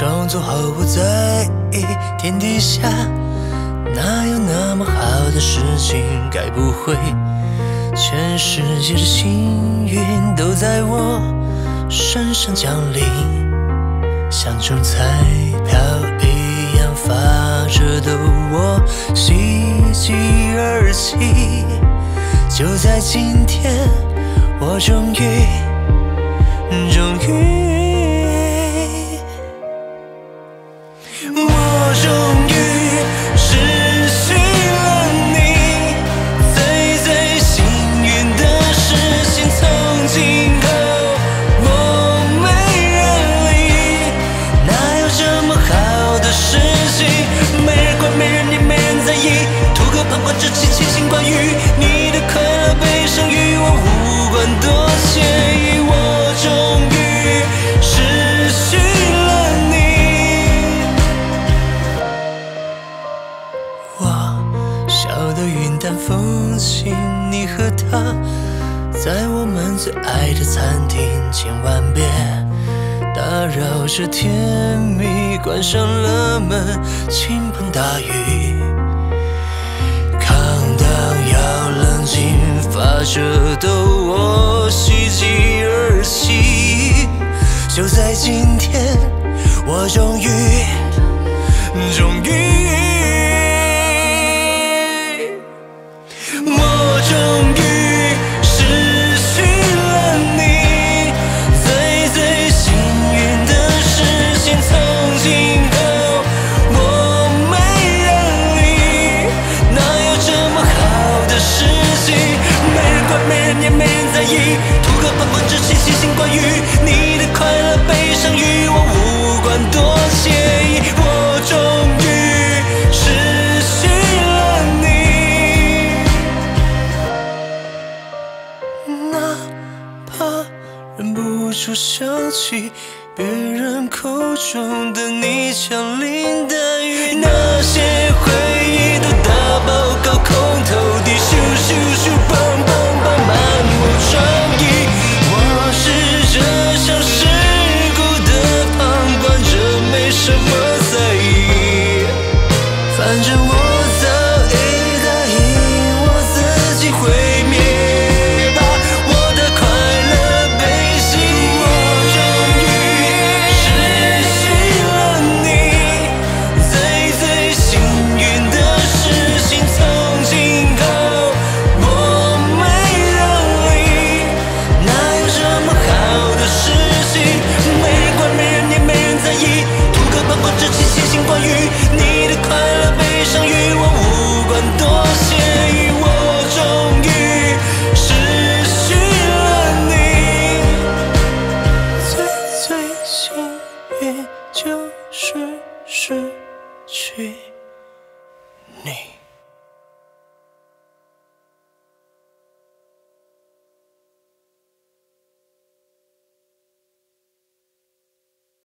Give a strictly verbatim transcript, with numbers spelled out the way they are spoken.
装作毫不在意。天底下哪有那么好的事情？该不会全世界的幸运都在我身上降临，像中彩票一样发着的我，喜极而泣。就在今天，我终于，终于。 在我们最爱的餐厅，千万别打扰这甜蜜。关上了门，倾盆大雨。抗当要冷静，发着抖，我喜极而泣。就在今天，我终于，终于。 想起别人口中的你，像林黛玉，那些回忆都打包到空投递，咻咻咻，砰砰砰，漫无创意。我试着像世故的旁观者，没什么在意，反正我。 就是失去。